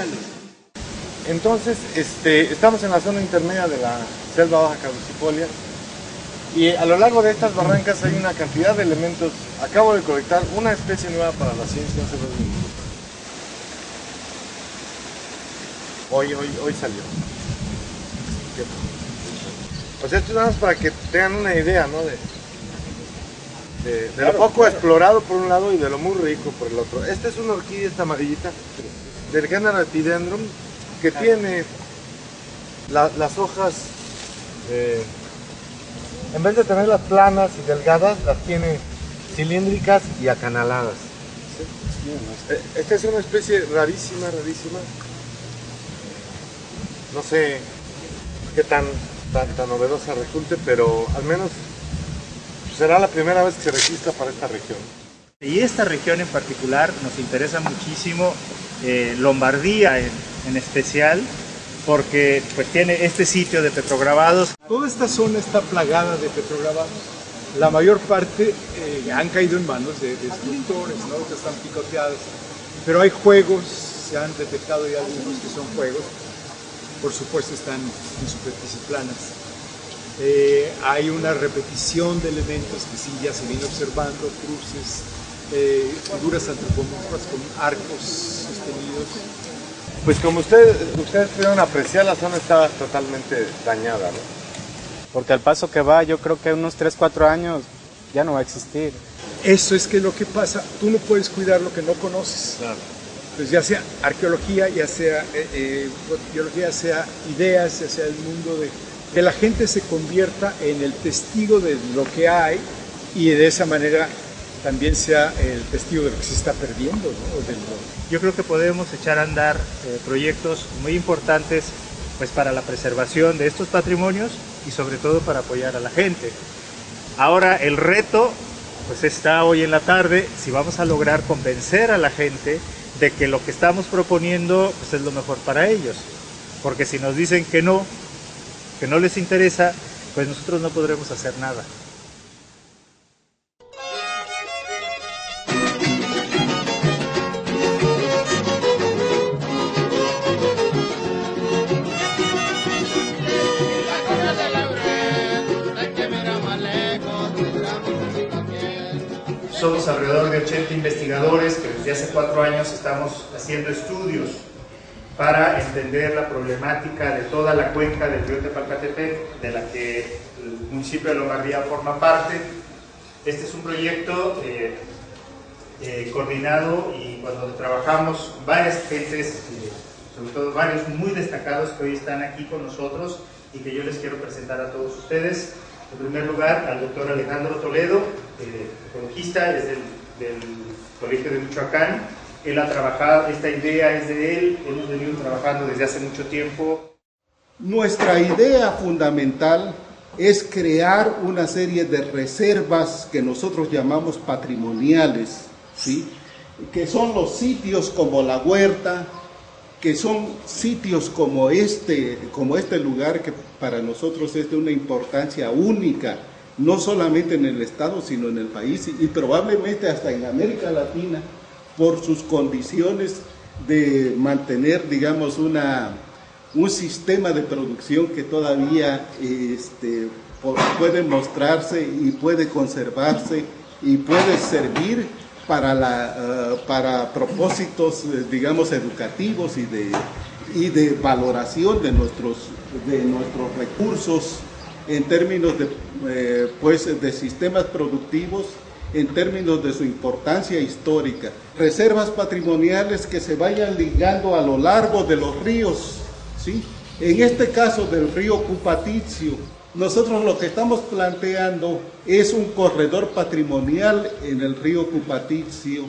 especiales. Entonces, estamos en la zona intermedia de la selva baja caducifolia y a lo largo de estas barrancas hay una cantidad de elementos. Acabo de colectar una especie nueva para la ciencia hace 2 minutos. Hoy salió. Pues esto es nada más para que tengan una idea, ¿no? De lo poco explorado por un lado y de lo muy rico por el otro. Esta es una orquídea, esta amarillita, del género Epidendrum, que tiene las hojas, en vez de tenerlas planas y delgadas, las tiene cilíndricas y acanaladas. Esta es una especie rarísima, rarísima. No sé qué tan novedosa resulte, pero al menos será la primera vez que se registra para esta región. Y esta región en particular nos interesa muchísimo, Lombardía en especial, porque pues tiene este sitio de petrograbados. Toda esta zona está plagada de petrograbados. La mayor parte han caído en manos de escultores, ¿no? Que están picoteados. Pero hay juegos, se han detectado ya algunos que son juegos. Por supuesto están en superficies planas. Hay una repetición de elementos que sí ya se viene observando, cruces, figuras antropomorfas con arcos sostenidos. Pues como ustedes pudieron apreciar, la zona está totalmente dañada, ¿no? Porque al paso que va, yo creo que unos 3-4 años ya no va a existir. Eso es que lo que pasa, tú no puedes cuidar lo que no conoces. Claro. Pues ya sea arqueología, ya sea biología, ya sea ideas, ya sea el mundo de... Que la gente se convierta en el testigo de lo que hay y de esa manera también sea el testigo de lo que se está perdiendo, ¿no? Yo creo que podemos echar a andar proyectos muy importantes pues, para la preservación de estos patrimonios y sobre todo para apoyar a la gente. Ahora el reto pues, está hoy en la tarde, si vamos a lograr convencer a la gente de que lo que estamos proponiendo pues, es lo mejor para ellos, porque si nos dicen que no les interesa, pues nosotros no podremos hacer nada. Somos alrededor de 80 investigadores que desde hace 4 años estamos haciendo estudios para entender la problemática de toda la cuenca del río Tepalcatepec, de la que el municipio de Lombardía forma parte. Este es un proyecto coordinado y cuando trabajamos varias gentes, sobre todo varios muy destacados que hoy están aquí con nosotros y que yo les quiero presentar a todos ustedes. En primer lugar, al doctor Alejandro Toledo, ecologista, es del Colegio de Michoacán. Él ha trabajado, esta idea es de él, hemos venido trabajando desde hace mucho tiempo. Nuestra idea fundamental es crear una serie de reservas que nosotros llamamos patrimoniales, ¿sí? Que son los sitios como la huerta, que son sitios como este lugar que para nosotros es de una importancia única, no solamente en el estado, sino en el país y probablemente hasta en América Latina, por sus condiciones de mantener, digamos, un sistema de producción que todavía puede mostrarse y puede conservarse y puede servir para propósitos, digamos, educativos y de valoración de nuestros recursos en términos de sistemas productivos, en términos de su importancia histórica. Reservas patrimoniales que se vayan ligando a lo largo de los ríos, ¿sí? En este caso del río Cupatitzio, nosotros lo que estamos planteando es un corredor patrimonial en el río Cupatitzio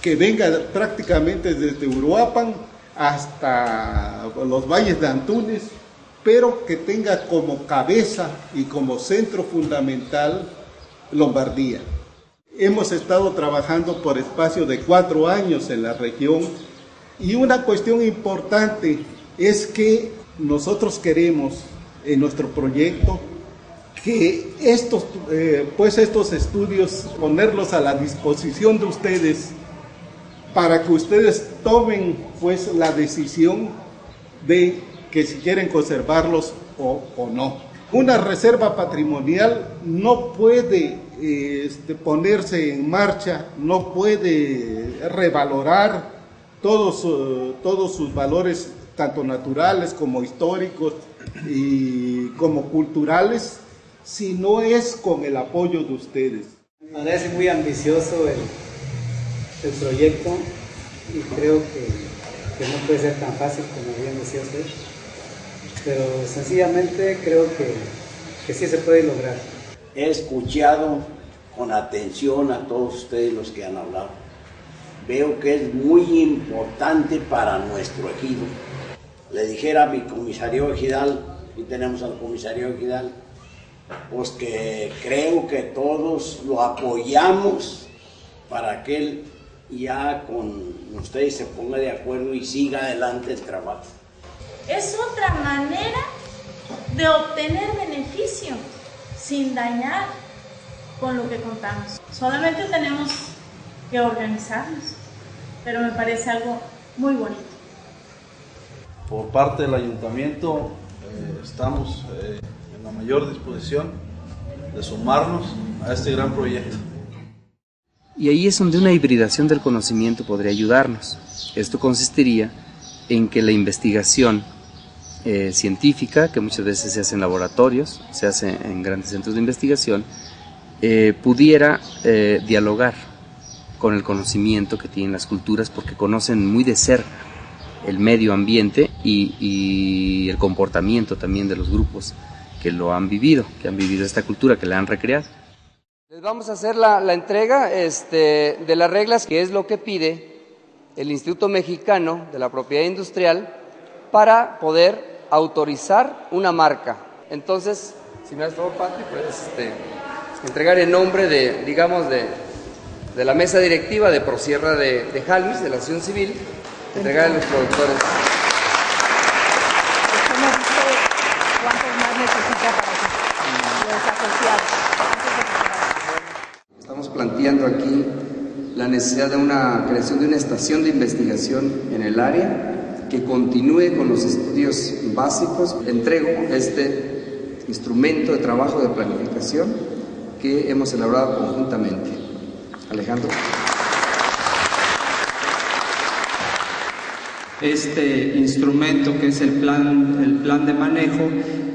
que venga prácticamente desde Uruapan hasta los Valles de Antúnez, pero que tenga como cabeza y como centro fundamental Lombardía. Hemos estado trabajando por espacio de 4 años en la región y una cuestión importante es que nosotros queremos en nuestro proyecto que estos estudios ponerlos a la disposición de ustedes para que ustedes tomen pues la decisión de que si quieren conservarlos o no. Una reserva patrimonial no puede ponerse en marcha, no puede revalorar todos sus valores, tanto naturales como históricos y como culturales, si no es con el apoyo de ustedes. Me parece muy ambicioso el proyecto y creo que no puede ser tan fácil como bien decía usted, pero sencillamente creo que sí se puede lograr. He escuchado con atención a todos ustedes los que han hablado. Veo que es muy importante para nuestro ejido. Le dijera a mi comisario ejidal, y tenemos al comisario ejidal, pues que creo que todos lo apoyamos para que él ya con ustedes se ponga de acuerdo y siga adelante el trabajo. Es otra manera de obtener beneficio sin dañar con lo que contamos. Solamente tenemos que organizarnos, pero me parece algo muy bonito. Por parte del ayuntamiento estamos en la mayor disposición de sumarnos a este gran proyecto. Y ahí es donde una hibridación del conocimiento podría ayudarnos. Esto consistiría en que la investigación científica, que muchas veces se hace en laboratorios, se hace en grandes centros de investigación, pudiera dialogar con el conocimiento que tienen las culturas, porque conocen muy de cerca el medio ambiente y el comportamiento también de los grupos que lo han vivido, que han vivido esta cultura, que la han recreado. Les vamos a hacer la entrega de las reglas, que es lo que pide el Instituto Mexicano de la Propiedad Industrial para poder autorizar una marca. Entonces, si me has dado, Pati, puedes entregar en nombre de, digamos, de la mesa directiva de Prosierra de Jalmis, de la Asociación Civil, entregar a los productores. ¿Cuántos más necesita para los asociados? Estamos planteando aquí la necesidad de una creación de una estación de investigación en el área que continúe con los estudios básicos. Entrego este instrumento de trabajo de planificación que hemos elaborado conjuntamente. Alejandro. Este instrumento, que es el plan de manejo,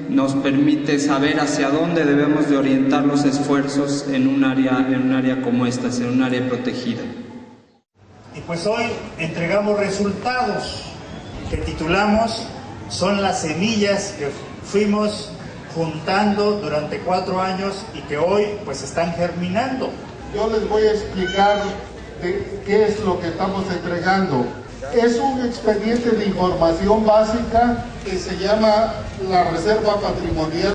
nos permite saber hacia dónde debemos de orientar los esfuerzos en un área como esta, en un área protegida. Y pues hoy entregamos resultados que titulamos son las semillas que fuimos juntando durante 4 años y que hoy pues están germinando. Yo les voy a explicar qué es lo que estamos entregando. Es un expediente de información básica que se llama la Reserva Patrimonial.